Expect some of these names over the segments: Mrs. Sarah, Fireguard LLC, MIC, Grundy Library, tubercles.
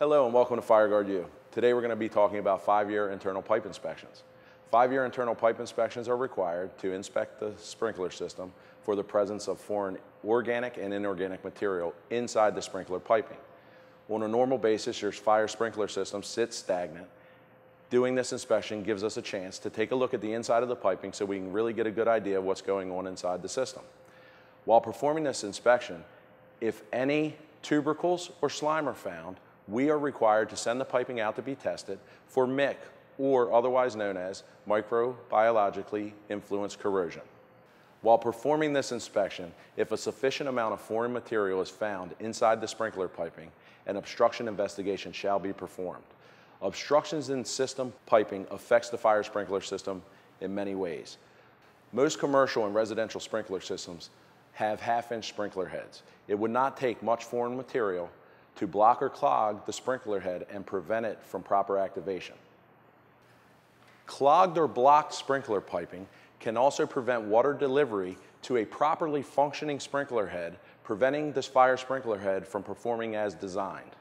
Hello and welcome to Fireguard U. Today we're going to be talking about 5-year internal pipe inspections. 5-year internal pipe inspections are required to inspect the sprinkler system for the presence of foreign organic and inorganic material inside the sprinkler piping. On a normal basis, your fire sprinkler system sits stagnant. Doing this inspection gives us a chance to take a look at the inside of the piping so we can really get a good idea of what's going on inside the system. While performing this inspection, if any tubercles or slime are found, we are required to send the piping out to be tested for MIC, or otherwise known as microbiologically influenced corrosion. While performing this inspection, if a sufficient amount of foreign material is found inside the sprinkler piping, an obstruction investigation shall be performed. Obstructions in system piping affects the fire sprinkler system in many ways. Most commercial and residential sprinkler systems have half-inch sprinkler heads. It would not take much foreign material to block or clog the sprinkler head and prevent it from proper activation. Clogged or blocked sprinkler piping can also prevent water delivery to a properly functioning sprinkler head, preventing this fire sprinkler head from performing as designed.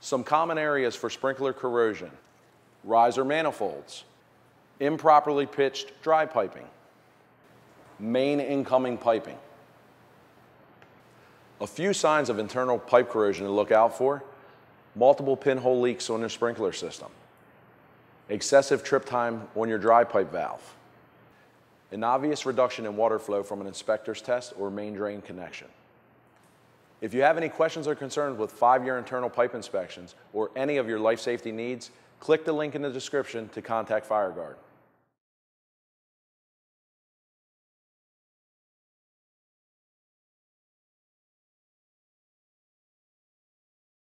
Some common areas for sprinkler corrosion: riser manifolds, improperly pitched dry piping, main incoming piping. A few signs of internal pipe corrosion to look out for: multiple pinhole leaks on your sprinkler system, excessive trip time on your dry pipe valve, an obvious reduction in water flow from an inspector's test or main drain connection. If you have any questions or concerns with 5-year internal pipe inspections or any of your life safety needs, click the link in the description to contact Fireguard.